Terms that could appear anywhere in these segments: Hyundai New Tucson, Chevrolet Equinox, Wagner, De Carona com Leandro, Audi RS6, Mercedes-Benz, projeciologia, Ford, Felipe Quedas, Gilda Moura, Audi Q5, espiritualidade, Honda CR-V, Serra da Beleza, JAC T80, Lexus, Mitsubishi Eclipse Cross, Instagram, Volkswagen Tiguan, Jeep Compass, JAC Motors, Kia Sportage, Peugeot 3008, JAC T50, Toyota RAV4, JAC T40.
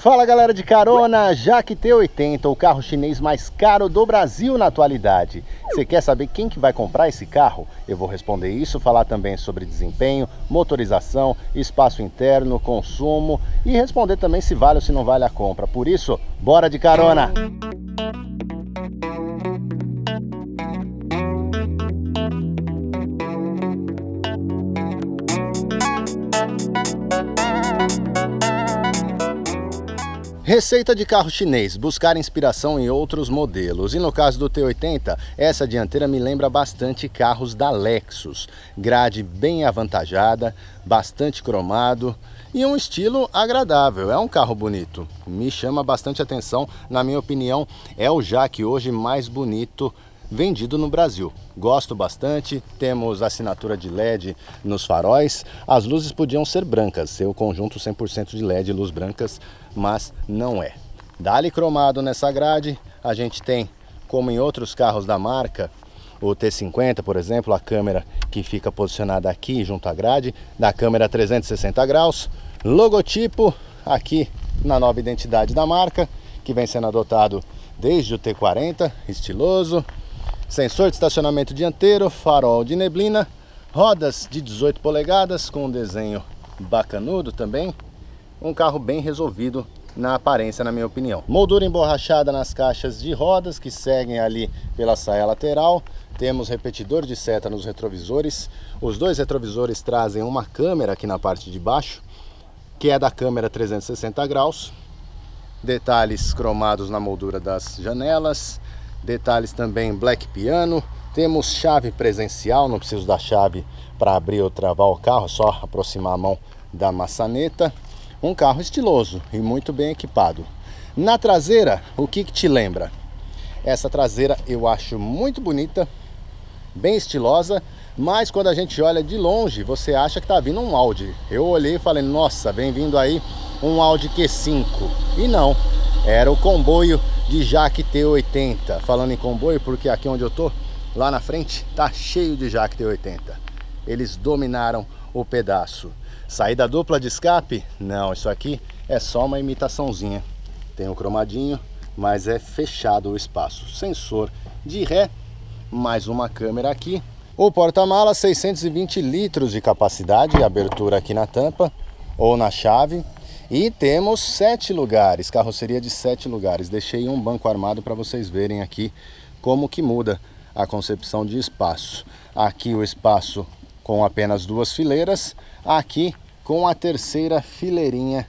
Fala galera de carona, JAC T80, o carro chinês mais caro do Brasil na atualidade. Você quer saber quem que vai comprar esse carro? Eu vou responder isso, falar também sobre desempenho, motorização, espaço interno, consumo e responder também se vale ou se não vale a compra. Por isso, bora de carona! Receita de carro chinês, buscar inspiração em outros modelos. E no caso do T80, essa dianteira me lembra bastante carros da Lexus. Grade bem avantajada, bastante cromado e um estilo agradável. É um carro bonito, me chama bastante atenção. Na minha opinião, é o JAC hoje mais bonito vendido no Brasil. Gosto bastante, temos assinatura de LED nos faróis. As luzes podiam ser brancas, ser o conjunto 100% de LED, luz brancas, mas não é. Dá-lhe cromado nessa grade. A gente tem, como em outros carros da marca, o T50, por exemplo, a câmera que fica posicionada aqui junto à grade, da câmera 360 graus. Logotipo aqui na nova identidade da marca, que vem sendo adotado desde o T40, estiloso. Sensor de estacionamento dianteiro, farol de neblina, rodas de 18 polegadas com um desenho bacanudo também. Um carro bem resolvido na aparência, na minha opinião. Moldura emborrachada nas caixas de rodas que seguem ali pela saia lateral. Temos repetidor de seta nos retrovisores. Os dois retrovisores trazem uma câmera aqui na parte de baixo, que é da câmera 360 graus. Detalhes cromados na moldura das janelas. Detalhes também black piano. Temos chave presencial, não preciso da chave para abrir ou travar o carro, só aproximar a mão da maçaneta. Um carro estiloso e muito bem equipado. Na traseira, o que te lembra? Essa traseira eu acho muito bonita, bem estilosa, mas quando a gente olha de longe, você acha que tá vindo um Audi. Eu olhei e falei, nossa, vem vindo aí um Audi Q5. E não, era o comboio de JAC T80. Falando em comboio, porque aqui onde eu tô, lá na frente, tá cheio de JAC T80. Eles dominaram o pedaço. Saída dupla de escape? Não, isso aqui é só uma imitaçãozinha. Tem um cromadinho, mas é fechado o espaço. Sensor de ré, mais uma câmera aqui. O porta-mala, 620 litros de capacidade, abertura aqui na tampa ou na chave. E temos 7 lugares, carroceria de 7 lugares. Deixei um banco armado para vocês verem aqui como que muda a concepção de espaço. Aqui o espaço com apenas 2 fileiras, aqui com a terceira fileirinha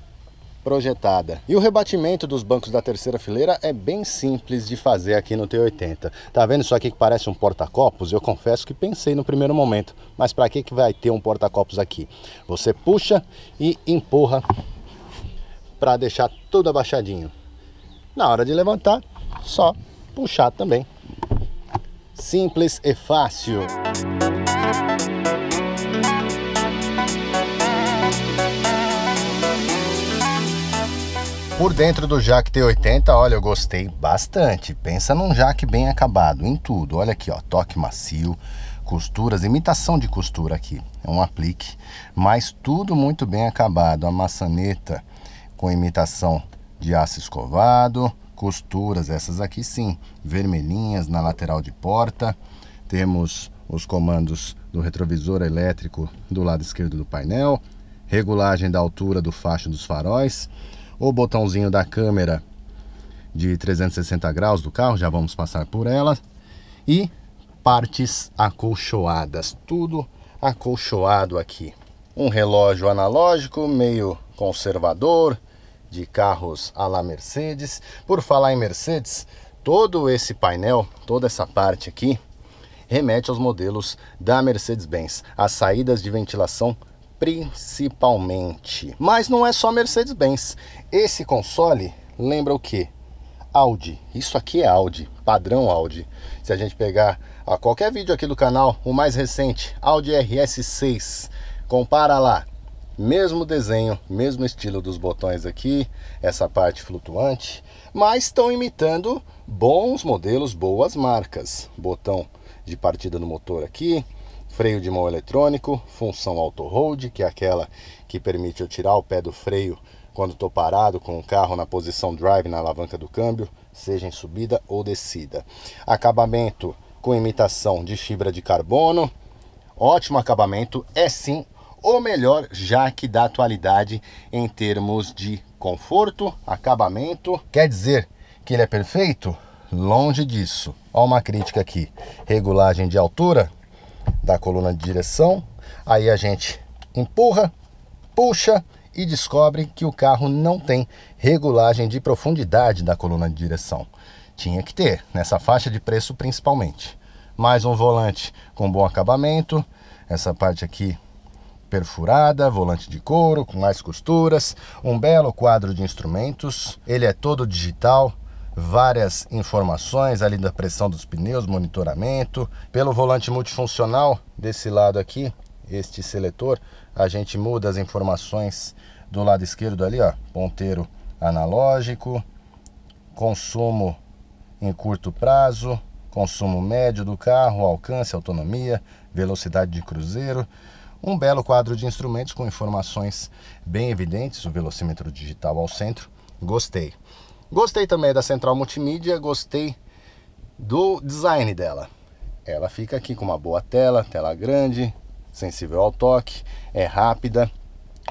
projetada. E o rebatimento dos bancos da terceira fileira é bem simples de fazer aqui no T80. Tá vendo isso aqui que parece um porta-copos? Eu confesso que pensei no primeiro momento, mas para que vai ter um porta-copos aqui? Você puxa e empurra para deixar tudo abaixadinho. Na hora de levantar, só puxar também. Simples e fácil. Por dentro do JAC T80, olha, eu gostei bastante. Pensa num JAC bem acabado em tudo. Olha aqui, ó, toque macio, costuras, imitação de costura aqui. É um aplique, mas tudo muito bem acabado. A maçaneta com imitação de aço escovado, costuras, essas aqui sim, vermelhinhas na lateral de porta. Temos os comandos do retrovisor elétrico do lado esquerdo do painel, regulagem da altura do facho dos faróis, o botãozinho da câmera de 360 graus do carro, já vamos passar por ela, e partes acolchoadas, tudo acolchoado aqui. Um relógio analógico, meio conservador, de carros à la Mercedes. Por falar em Mercedes, todo esse painel, toda essa parte aqui, remete aos modelos da Mercedes-Benz. As saídas de ventilação principalmente. Mas não é só Mercedes-Benz. Esse console lembra o quê? Audi. Isso aqui é Audi, padrão Audi. Se a gente pegar a qualquer vídeo aqui do canal, o mais recente, Audi RS6, compara lá. Mesmo desenho, mesmo estilo dos botões aqui, essa parte flutuante, mas estão imitando bons modelos, boas marcas. Botão de partida no motor aqui, freio de mão eletrônico, função auto-hold, que é aquela que permite eu tirar o pé do freio quando estou parado com o carro na posição drive na alavanca do câmbio, seja em subida ou descida. Acabamento com imitação de fibra de carbono, ótimo acabamento, é sim o melhor JAC da atualidade em termos de conforto, acabamento. Quer dizer que ele é perfeito? Longe disso. Ó, uma crítica aqui, regulagem de altura da coluna de direção, aí a gente empurra, puxa e descobre que o carro não tem regulagem de profundidade da coluna de direção. Tinha que ter, nessa faixa de preço principalmente. Mais um volante com bom acabamento, essa parte aqui perfurada, volante de couro com mais costuras, um belo quadro de instrumentos, ele é todo digital, várias informações ali da pressão dos pneus, monitoramento. Pelo volante multifuncional desse lado aqui, este seletor, a gente muda as informações do lado esquerdo ali, ó, ponteiro analógico, consumo em curto prazo, consumo médio do carro, alcance, autonomia, velocidade de cruzeiro. Um belo quadro de instrumentos com informações bem evidentes, o velocímetro digital ao centro. Gostei. Gostei também da central multimídia, gostei do design dela. Ela fica aqui com uma boa tela, tela grande, sensível ao toque, é rápida,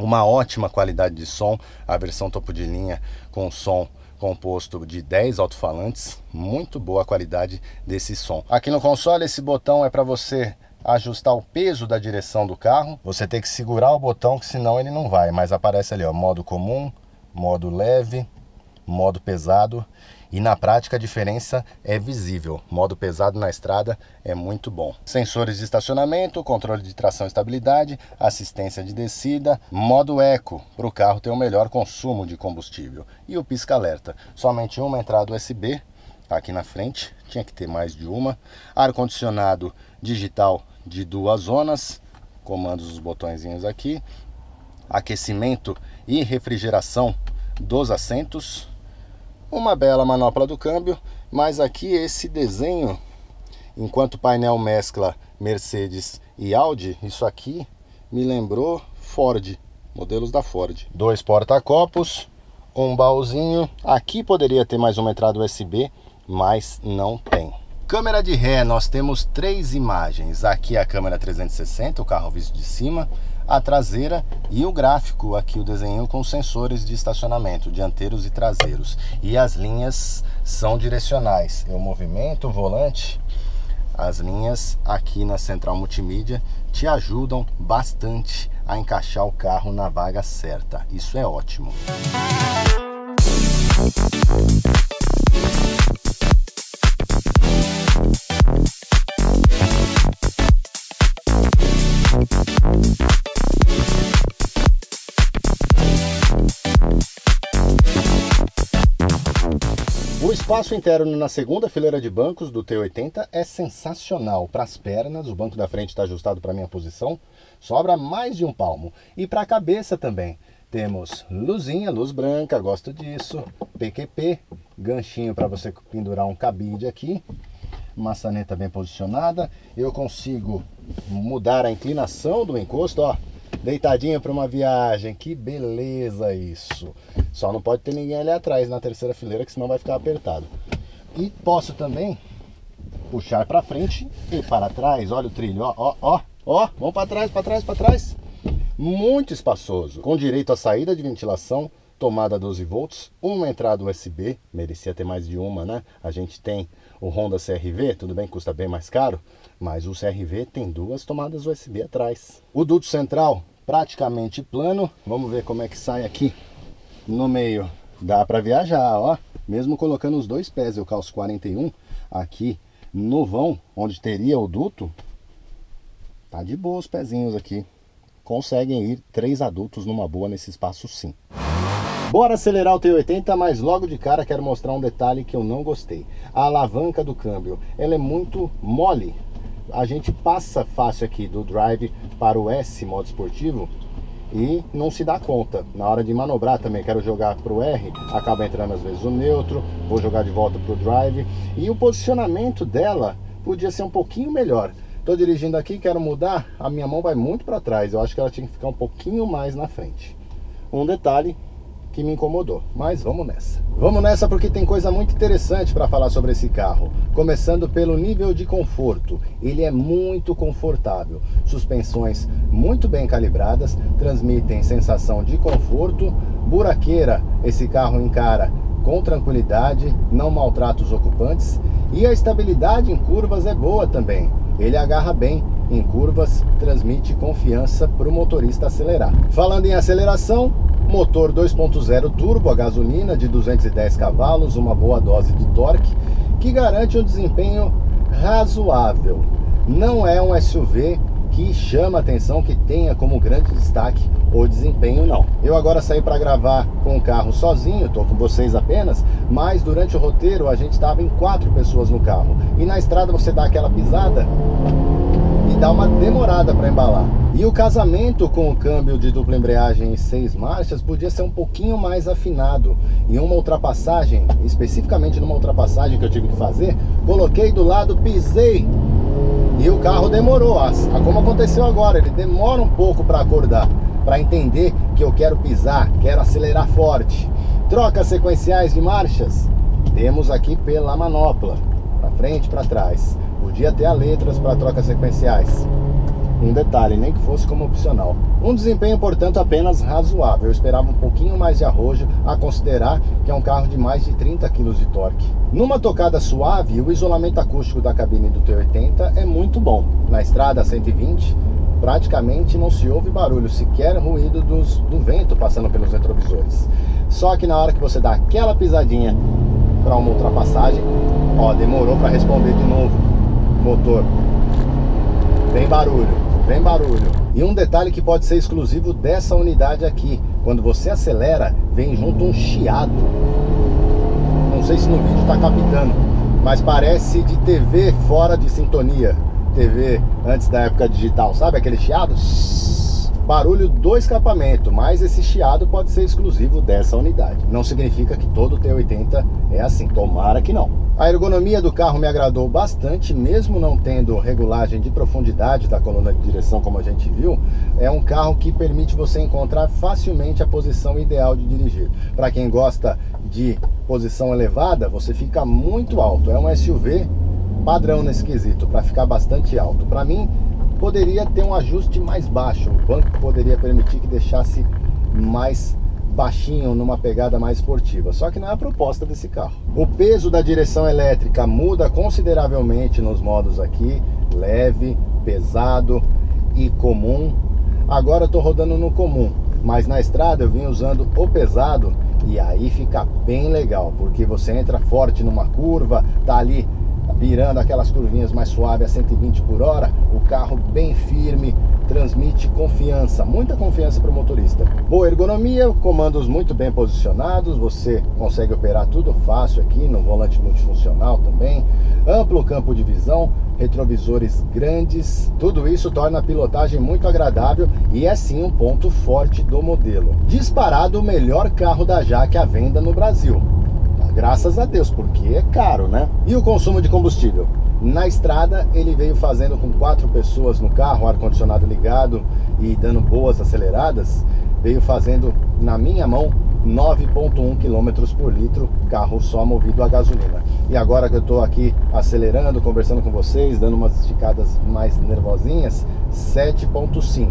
uma ótima qualidade de som, a versão topo de linha com som composto de 10 alto-falantes, muito boa a qualidade desse som. Aqui no console esse botão é para você ajustar o peso da direção do carro, você tem que segurar o botão que senão ele não vai, mas aparece ali, ó, modo comum, modo leve, modo pesado, e na prática a diferença é visível. Modo pesado na estrada é muito bom. Sensores de estacionamento, controle de tração e estabilidade, assistência de descida, modo eco, para o carro ter o melhor consumo de combustível, e o pisca-alerta. Somente uma entrada USB aqui na frente, tinha que ter mais de uma. Ar-condicionado digital de duas zonas, comandos dos botõezinhos aqui, aquecimento e refrigeração dos assentos, uma bela manopla do câmbio, mas aqui esse desenho, enquanto o painel mescla Mercedes e Audi, isso aqui me lembrou Ford, modelos da Ford. Dois porta-copos, um baúzinho, aqui poderia ter mais uma entrada USB, mas não tem. Câmera de ré, nós temos três imagens, aqui a câmera 360, o carro visto de cima, a traseira e o gráfico, aqui o desenho com sensores de estacionamento, dianteiros e traseiros. E as linhas são direcionais, eu movimento o volante, as linhas aqui na central multimídia te ajudam bastante a encaixar o carro na vaga certa, isso é ótimo. O espaço interno na segunda fileira de bancos do T80 é sensacional. Para as pernas, o banco da frente está ajustado para a minha posição, sobra mais de um palmo. E para a cabeça também, temos luzinha, luz branca, gosto disso, PQP, ganchinho para você pendurar um cabide aqui, maçaneta bem posicionada. Eu consigo mudar a inclinação do encosto, ó, deitadinho para uma viagem, que beleza isso. Só não pode ter ninguém ali atrás na terceira fileira, que senão vai ficar apertado. E posso também puxar para frente e para trás, olha o trilho, ó, ó, ó, ó, vamos para trás, para trás, para trás. Muito espaçoso, com direito à saída de ventilação, tomada 12 volts, uma entrada USB, merecia ter mais de uma, né? A gente tem o Honda CR-V, tudo bem que custa bem mais caro, mas o CR-V tem duas tomadas USB atrás. O duto central praticamente plano, vamos ver como é que sai aqui no meio. Dá para viajar, ó, mesmo colocando os dois pés, eu calço 41 aqui no vão, onde teria o duto, tá de boa os pezinhos aqui, conseguem ir 3 adultos numa boa nesse espaço sim. Bora acelerar o T80, mas logo de cara quero mostrar um detalhe que eu não gostei. A alavanca do câmbio, ela é muito mole. A gente passa fácil aqui do drive para o S, modo esportivo, e não se dá conta. Na hora de manobrar também, quero jogar para o R, acaba entrando às vezes o neutro, vou jogar de volta para o drive. E o posicionamento dela podia ser um pouquinho melhor. Estou dirigindo aqui, quero mudar, a minha mão vai muito para trás. Eu acho que ela tinha que ficar um pouquinho mais na frente. Um detalhe que me incomodou, mas vamos nessa. Vamos nessa porque tem coisa muito interessante para falar sobre esse carro. Começando pelo nível de conforto, ele é muito confortável. Suspensões muito bem calibradas, transmitem sensação de conforto. Buraqueira, esse carro encara com tranquilidade, não maltrata os ocupantes. E a estabilidade em curvas é boa também, ele agarra bem em curvas, transmite confiança para o motorista acelerar. Falando em aceleração, motor 2.0 turbo a gasolina de 210 cavalos, uma boa dose de torque, que garante um desempenho razoável. Não é um SUV que chama a atenção, que tenha como grande destaque o desempenho, não. Eu agora saí para gravar com o carro sozinho, estou com vocês apenas, mas durante o roteiro a gente estava em 4 pessoas no carro. E na estrada você dá aquela pisada e dá uma demorada para embalar. E o casamento com o câmbio de dupla embreagem em 6 marchas podia ser um pouquinho mais afinado. Em uma ultrapassagem, especificamente numa ultrapassagem que eu tive que fazer, coloquei do lado, pisei e o carro demorou, como aconteceu agora. Ele demora um pouco para acordar, para entender que eu quero pisar, quero acelerar forte. Trocas sequenciais de marchas, temos aqui pela manopla, para frente, para trás. Podia ter letras para trocas sequenciais. Um detalhe, nem que fosse como opcional. Um desempenho, portanto, apenas razoável. Eu esperava um pouquinho mais de arrojo, a considerar que é um carro de mais de 30 kg de torque. Numa tocada suave, o isolamento acústico da cabine do T80 é muito bom. Na estrada, 120, praticamente não se ouve barulho, sequer ruído do vento passando pelos retrovisores. Só que na hora que você dá aquela pisadinha para uma ultrapassagem, ó, demorou para responder de novo. Motor. Tem barulho. Bem barulho. E um detalhe que pode ser exclusivo dessa unidade aqui: quando você acelera, vem junto um chiado. Não sei se no vídeo está captando, mas parece de TV fora de sintonia, TV antes da época digital, sabe aquele chiado? Barulho do escapamento, mas esse chiado pode ser exclusivo dessa unidade. Não significa que todo T80 é assim, tomara que não. A ergonomia do carro me agradou bastante, mesmo não tendo regulagem de profundidade da coluna de direção, como a gente viu. É um carro que permite você encontrar facilmente a posição ideal de dirigir. Para quem gosta de posição elevada, você fica muito alto. É um SUV padrão nesse quesito, para ficar bastante alto. Para mim, poderia ter um ajuste mais baixo, o banco poderia permitir que deixasse mais baixinho, numa pegada mais esportiva, só que não é a proposta desse carro. O peso da direção elétrica muda consideravelmente nos modos aqui, leve, pesado e comum. Agora eu estou rodando no comum, mas na estrada eu vim usando o pesado e aí fica bem legal, porque você entra forte numa curva, tá ali virando aquelas curvinhas mais suaves a 120 por hora, o carro bem firme, transmite confiança, muita confiança para o motorista. Boa ergonomia, comandos muito bem posicionados, você consegue operar tudo fácil aqui no volante multifuncional também, amplo campo de visão, retrovisores grandes, tudo isso torna a pilotagem muito agradável e é sim um ponto forte do modelo. Disparado o melhor carro da JAC à venda no Brasil. Graças a Deus, porque é caro, né? E o consumo de combustível? Na estrada ele veio fazendo com 4 pessoas no carro, ar-condicionado ligado e dando boas aceleradas, veio fazendo, na minha mão, 9.1 km por litro, carro só movido a gasolina. E agora que eu tô aqui acelerando, conversando com vocês, dando umas esticadas mais nervosinhas, 7.5.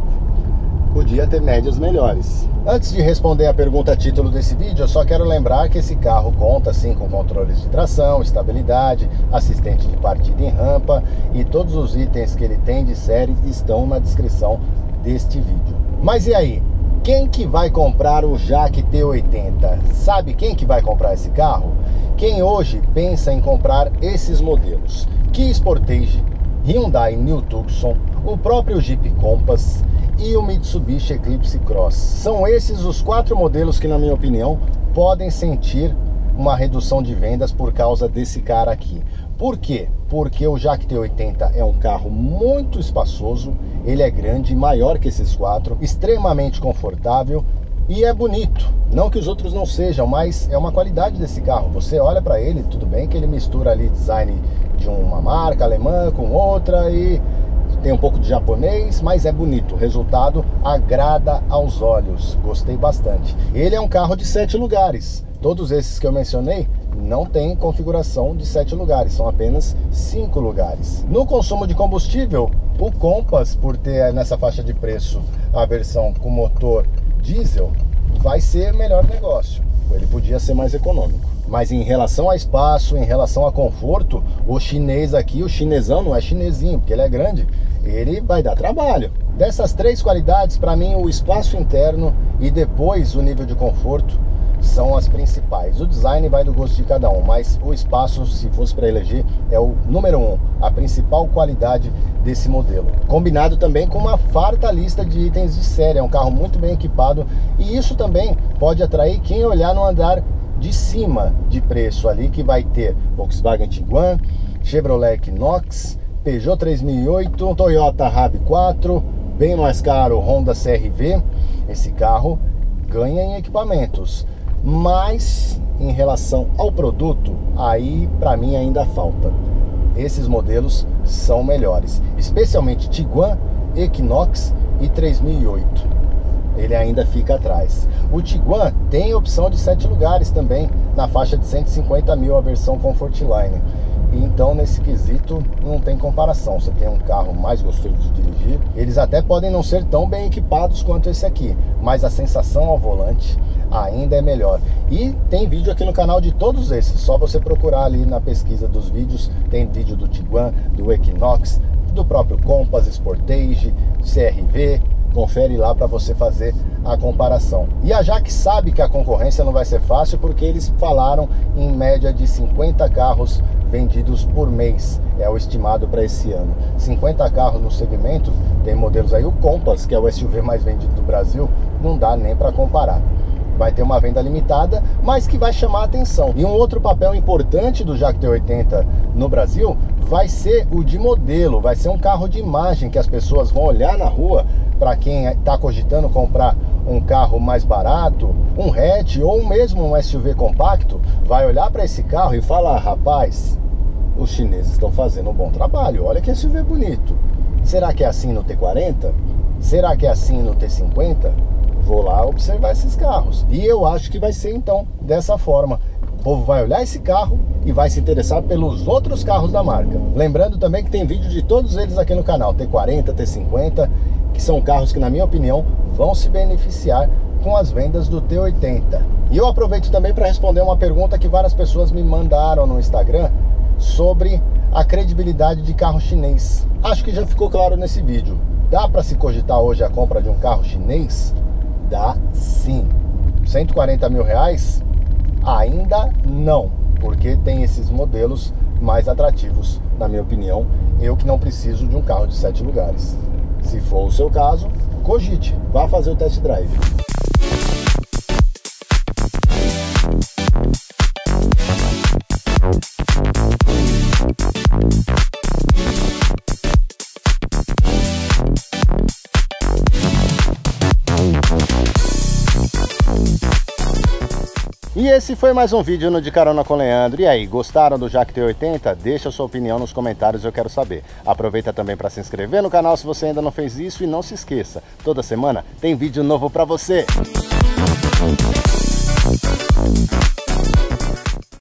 Podia ter médias melhores. Antes de responder a pergunta título desse vídeo, eu só quero lembrar que esse carro conta sim com controles de tração, estabilidade, assistente de partida em rampa, e todos os itens que ele tem de série estão na descrição deste vídeo. Mas e aí? Quem que vai comprar o JAC T80? Sabe quem que vai comprar esse carro? Quem hoje pensa em comprar esses modelos? Kia Sportage, Hyundai New Tucson, o próprio Jeep Compass e o Mitsubishi Eclipse Cross. São esses os 4 modelos que, na minha opinião, podem sentir uma redução de vendas por causa desse cara aqui. Por quê? Porque o JAC T80 é um carro muito espaçoso, ele é grande, maior que esses 4, extremamente confortável e é bonito. Não que os outros não sejam, mas é uma qualidade desse carro. Você olha para ele, tudo bem que ele mistura ali design de uma marca alemã com outra e Tem um pouco de japonês, mas é bonito. O resultado agrada aos olhos. Gostei bastante. Ele é um carro de 7 lugares. Todos esses que eu mencionei não tem configuração de 7 lugares, são apenas 5 lugares. No consumo de combustível, o Compass, por ter nessa faixa de preço a versão com motor diesel, vai ser melhor negócio. Ele podia ser mais econômico. Mas em relação a espaço, em relação a conforto, o chinês aqui, o chinesão, não é chinesinho, porque ele é grande, ele vai dar trabalho. Dessas 3 qualidades, para mim, o espaço interno e depois o nível de conforto são as principais. O design vai do gosto de cada um, mas o espaço, se fosse para eleger, é o número 1, a principal qualidade desse modelo, combinado também com uma farta lista de itens de série. É um carro muito bem equipado, e isso também pode atrair quem olhar no andar de cima de preço ali, que vai ter Volkswagen Tiguan, Chevrolet Equinox, Peugeot 3008, Toyota RAV4, bem mais caro, Honda CR-V. Esse carro ganha em equipamentos. Mas em relação ao produto, aí para mim ainda falta. Esses modelos são melhores, especialmente Tiguan, Equinox e 3008. Ele ainda fica atrás. O Tiguan tem opção de 7 lugares também, na faixa de 150 mil a versão Comfortline. Então, nesse quesito, não tem comparação. Você tem um carro mais gostoso de dirigir. Eles até podem não ser tão bem equipados quanto esse aqui, mas a sensação ao volante ainda é melhor. E tem vídeo aqui no canal de todos esses. Só você procurar ali na pesquisa dos vídeos. Tem vídeo do Tiguan, do Equinox, do próprio Compass, Sportage, CR-V. Confere lá para você fazer a comparação. E a JAC sabe que a concorrência não vai ser fácil, porque eles falaram em média de 50 carros vendidos por mês, é o estimado para esse ano. 50 carros no segmento, tem modelos aí, o Compass, que é o SUV mais vendido do Brasil, não dá nem para comparar. Vai ter uma venda limitada, mas que vai chamar a atenção. E um outro papel importante do JAC T80 no Brasil vai ser o de modelo, vai ser um carro de imagem que as pessoas vão olhar na rua. Para quem está cogitando comprar um carro mais barato, um hatch ou mesmo um SUV compacto, vai olhar para esse carro e falar: rapaz, os chineses estão fazendo um bom trabalho, olha que SUV bonito. Será que é assim no T40? Será que é assim no T50? Vou lá observar esses carros. E eu acho que vai ser então dessa forma. O povo vai olhar esse carro e vai se interessar pelos outros carros da marca. Lembrando também que tem vídeo de todos eles aqui no canal, T40, T50, que são carros que, na minha opinião, vão se beneficiar com as vendas do T80. E eu aproveito também para responder uma pergunta que várias pessoas me mandaram no Instagram sobre a credibilidade de carro chinês. Acho que já ficou claro nesse vídeo. Dá para se cogitar hoje a compra de um carro chinês? Dá sim. 140 mil reais? Ainda não, porque tem esses modelos mais atrativos, na minha opinião. Eu que não preciso de um carro de 7 lugares. Se for o seu caso, cogite, vá fazer o test drive. E esse foi mais um vídeo no De Carona com Leandro. E aí, gostaram do JAC T80? Deixa a sua opinião nos comentários, eu quero saber. Aproveita também para se inscrever no canal se você ainda não fez isso. E não se esqueça, toda semana tem vídeo novo para você.